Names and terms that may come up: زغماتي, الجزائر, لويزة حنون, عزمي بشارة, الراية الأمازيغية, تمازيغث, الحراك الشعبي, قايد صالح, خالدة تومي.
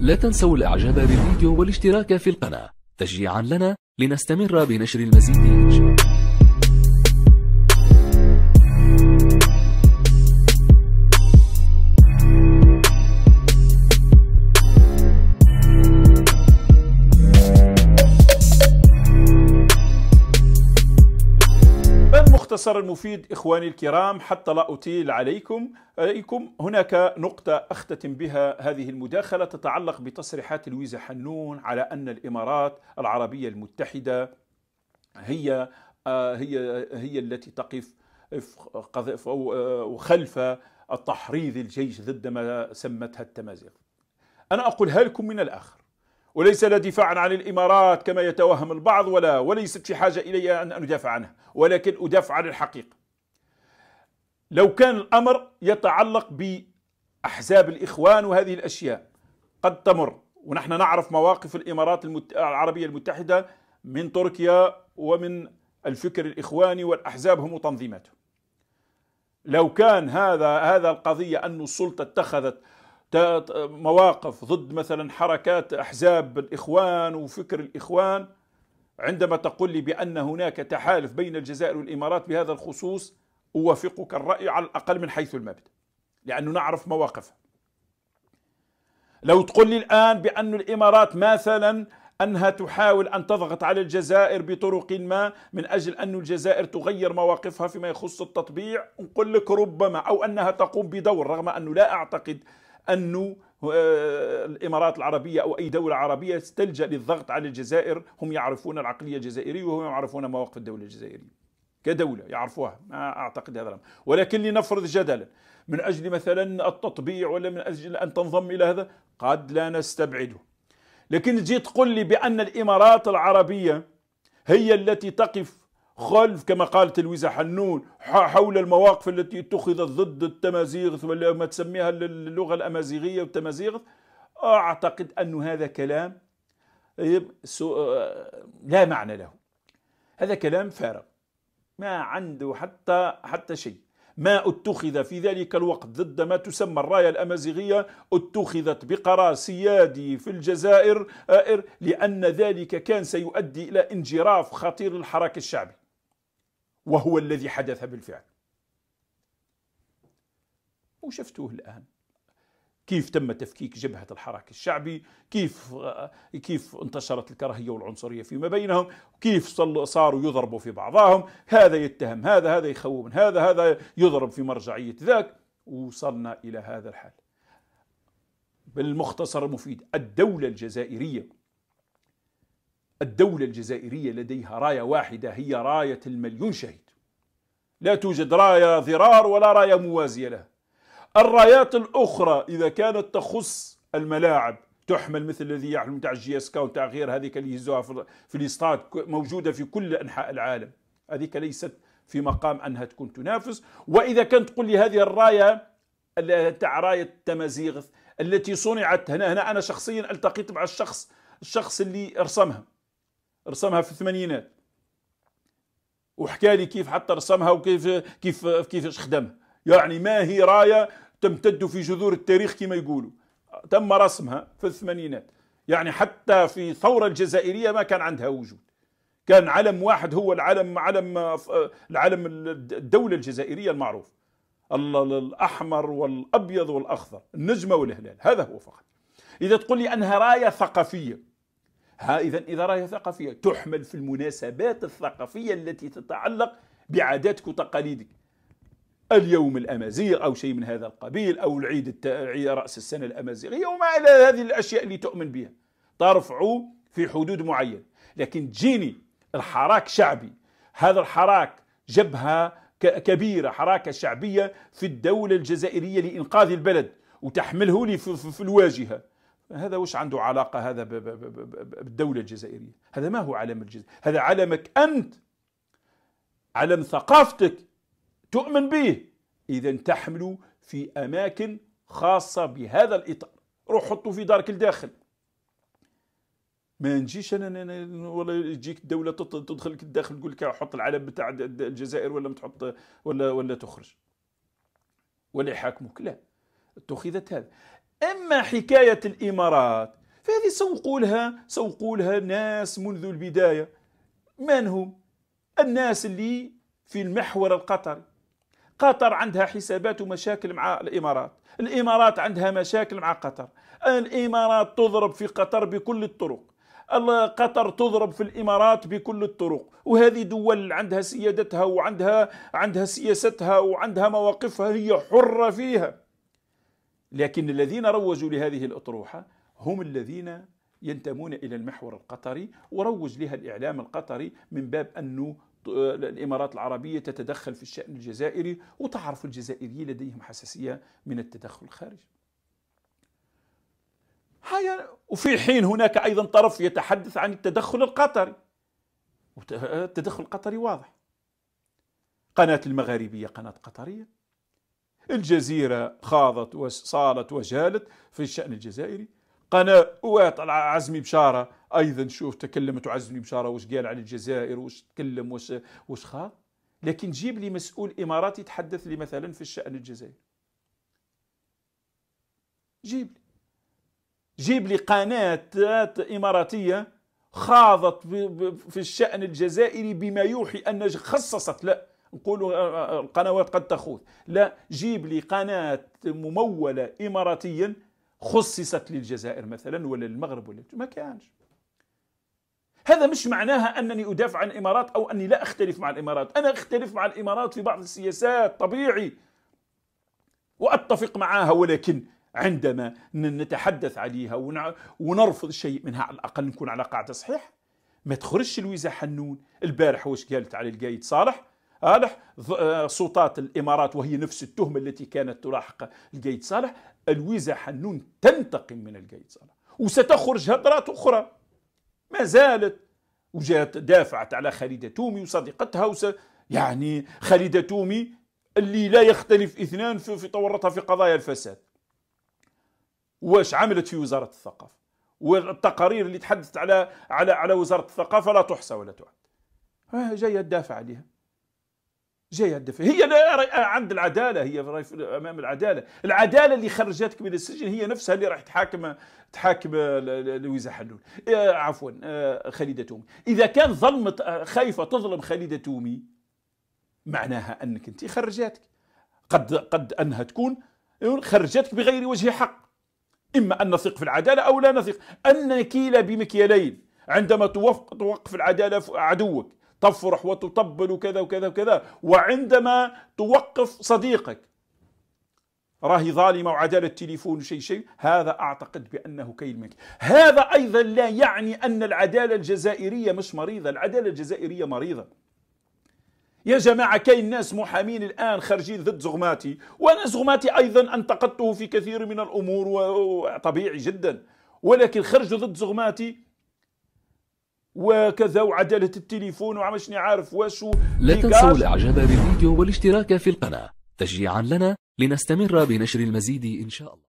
لا تنسوا الاعجاب بالفيديو والاشتراك في القناة تشجيعا لنا لنستمر بنشر المزيد. المختصر المفيد إخواني الكرام، حتى لا أطيل عليكم هناك نقطة أختتم بها هذه المداخلة تتعلق بتصريحات لويزة حنون على أن الإمارات العربية المتحدة هي التي تقف خلف التحريض الجيش ضد ما سمتها التمازيغ. أنا أقولها لكم من الآخر، وليس لا دفاعا عن الإمارات كما يتوهم البعض، وليست في حاجة إلي أن أدافع عنها، ولكن أدافع عن الحقيقة. لو كان الأمر يتعلق بأحزاب الإخوان وهذه الأشياء قد تمر، ونحن نعرف مواقف الإمارات العربية المتحدة من تركيا ومن الفكر الإخواني وأحزابهم وتنظيماتهم. لو كان هذا القضية أن السلطة اتخذت مواقف ضد مثلا حركات أحزاب الإخوان وفكر الإخوان، عندما تقول لي بأن هناك تحالف بين الجزائر والإمارات بهذا الخصوص، أوافقك الرأي على الأقل من حيث المبدأ، لأنه نعرف مواقفها. لو تقول لي الآن بأن الإمارات مثلا أنها تحاول أن تضغط على الجزائر بطرق ما من أجل أن الجزائر تغير مواقفها فيما يخص التطبيع، نقول لك ربما، أو أنها تقوم بدور، رغم أنه لا أعتقد أن الإمارات العربية أو أي دولة عربية تلجأ للضغط على الجزائر. هم يعرفون العقلية الجزائرية وهم يعرفون مواقف الدولة الجزائرية كدولة، يعرفوها، ما أعتقد هذا الأمر. ولكن لنفرض جدلا من أجل مثلا التطبيع ولا من أجل أن تنضم إلى هذا، قد لا نستبعده. لكن تجي تقول لي بأن الإمارات العربية هي التي تقف خلف كما قالت لويزة حنون حول المواقف التي اتخذت ضد التمازيغ ولا ما تسميها اللغة الأمازيغية والتمازيغ، أعتقد أن هذا كلام لا معنى له. هذا كلام فارغ ما عنده حتى شيء. ما اتخذ في ذلك الوقت ضد ما تسمى الراية الأمازيغية اتخذت بقرار سيادي في الجزائر لأن ذلك كان سيؤدي إلى انجراف خطير للحراك الشعبي، وهو الذي حدث بالفعل، وشفتوه الآن كيف تم تفكيك جبهة الحراك الشعبي، كيف انتشرت الكراهية والعنصرية فيما بينهم، كيف صاروا يضربوا في بعضهم، هذا يتهم هذا يخون هذا يضرب في مرجعية ذاك، وصلنا إلى هذا الحال. بالمختصر المفيد، الدولة الجزائرية لديها راية واحدة، هي راية المليون شهيد. لا توجد راية ضرار ولا راية موازية لها. الرايات الأخرى إذا كانت تخص الملاعب تحمل مثل الذي يحمل تاع الجي اس كا وتاع غير هذيك اللي يهزوها في الاستاد، موجودة في كل أنحاء العالم، هذيك ليست في مقام أنها تكون تنافس. وإذا كانت تقول لي هذه الراية تاع راية التمازيغ التي صنعت هنا أنا شخصيا التقيت مع الشخص اللي رسمها في الثمانينات، وحكى لي كيف حتى رسمها وكيف كيف كيفاش خدمها. يعني ما هي راية تمتد في جذور التاريخ كما يقولوا، تم رسمها في الثمانينات، يعني حتى في الثورة الجزائرية ما كان عندها وجود، كان علم واحد هو العلم الدولة الجزائرية المعروف، الأحمر والأبيض والأخضر، النجمة والهلال، هذا هو فقط. إذا تقول لي أنها راية ثقافية، إذا راية ثقافية تحمل في المناسبات الثقافية التي تتعلق بعاداتك وتقاليدك، اليوم الأمازيغ أو شيء من هذا القبيل، أو عيد رأس السنة الأمازيغية وما إلى هذه الأشياء اللي تؤمن بها، ترفعوا في حدود معينة. لكن جيني الحراك شعبي، هذا الحراك جبهة كبيرة، حراكة شعبية في الدولة الجزائرية لإنقاذ البلد، وتحمله لي في الواجهة، هذا وش عنده علاقة هذا بالدولة الجزائرية؟ هذا ما هو علم الجزائر، هذا علمك أنت، علم ثقافتك تؤمن به، إذا تحملوا في أماكن خاصة بهذا الإطار. روح حطوا في دارك الداخل، ما نجيش أنا ولا يجيك الدولة تدخلك الداخل تقول لك حط العلم بتاع الجزائر ولا ما تحط ولا تخرج ولا يحاكموك، لا. اتخذت هذا أما حكاية الإمارات فهذه سوقوا لها ناس منذ البداية. من هم؟ الناس اللي في المحور القطري. قطر عندها حسابات ومشاكل مع الإمارات، الإمارات عندها مشاكل مع قطر، الإمارات تضرب في قطر بكل الطرق، قطر تضرب في الإمارات بكل الطرق، وهذه دول عندها سيادتها وعندها سياستها وعندها مواقفها، هي حرة فيها. لكن الذين روجوا لهذه الأطروحة هم الذين ينتمون إلى المحور القطري، وروج لها الإعلام القطري من باب أنه الإمارات العربية تتدخل في الشأن الجزائري، وتعرف الجزائريين لديهم حساسية من التدخل الخارجي. وفي حين هناك أيضا طرف يتحدث عن التدخل القطري، التدخل القطري واضح، قناة المغاربية قناة قطرية، الجزيرة خاضت وصالت وجالت في الشأن الجزائري، قنوات عزمي بشارة أيضا، شوف تكلمت عزمي بشارة واش قال على الجزائر، واش تكلم واش خاض. لكن جيب لي مسؤول إماراتي يتحدث لي مثلا في الشأن الجزائري، جيب لي قناة إماراتية خاضت في الشأن الجزائري بما يوحي أن خصصت، لا نقولوا القنوات قد تخوض، لا، جيب لي قناة ممولة إماراتيا خصصت للجزائر مثلا ولا المغرب ولا ما كانش. هذا مش معناها أنني أدافع عن الإمارات أو أني لا أختلف مع الإمارات، أنا أختلف مع الإمارات في بعض السياسات طبيعي وأتفق معها، ولكن عندما نتحدث عليها ونرفض شيء منها على الأقل نكون على قاعدة صحيحة. ما تخرجش لويزة حنون البارح واش قالت على القايد صالح سلطات الإمارات، وهي نفس التهمة التي كانت تلاحق القايد صالح. لويزة حنون تنتقم من القايد صالح، وستخرج هدرات أخرى ما زالت، وجات دافعت على خالدة تومي وصديقتها يعني خالدة تومي اللي لا يختلف اثنان في تورطها في قضايا الفساد. واش عملت في وزارة الثقافة؟ والتقارير اللي تحدثت على وزارة الثقافة لا تحصى ولا تعد. جاية تدافع عليها، جاية تدافع، هي لا عند العدالة، هي أمام العدالة. العدالة اللي خرجتك من السجن هي نفسها اللي راح تحاكم لويزة حنون، عفوا خالدة تومي. إذا كان ظلمت خايفة تظلم خالدة تومي معناها أنك أنت خرجتك، قد أنها تكون خرجتك بغير وجه حق، إما أن نثق في العدالة أو لا نثق، أن كيل بمكيالين. عندما توقف العدالة عدوك تفرح وتطبل كذا وكذا وكذا، وعندما توقف صديقك راهي ظالمة وعدالة تليفون شيء، هذا أعتقد بأنه كيل منك. هذا أيضا لا يعني أن العدالة الجزائرية مش مريضة، العدالة الجزائرية مريضة يا جماعة. كاين ناس محامين الآن خارجين ضد زغماتي، وأنا زغماتي أيضا انتقدته في كثير من الأمور وطبيعي جدا، ولكن خرجوا ضد زغماتي وكذا وعدالة التليفون وما شني عارف واش. لا تنسوا الإعجاب بالفيديو والاشتراك في القناة تشجيعا لنا لنستمر بنشر المزيد إن شاء الله.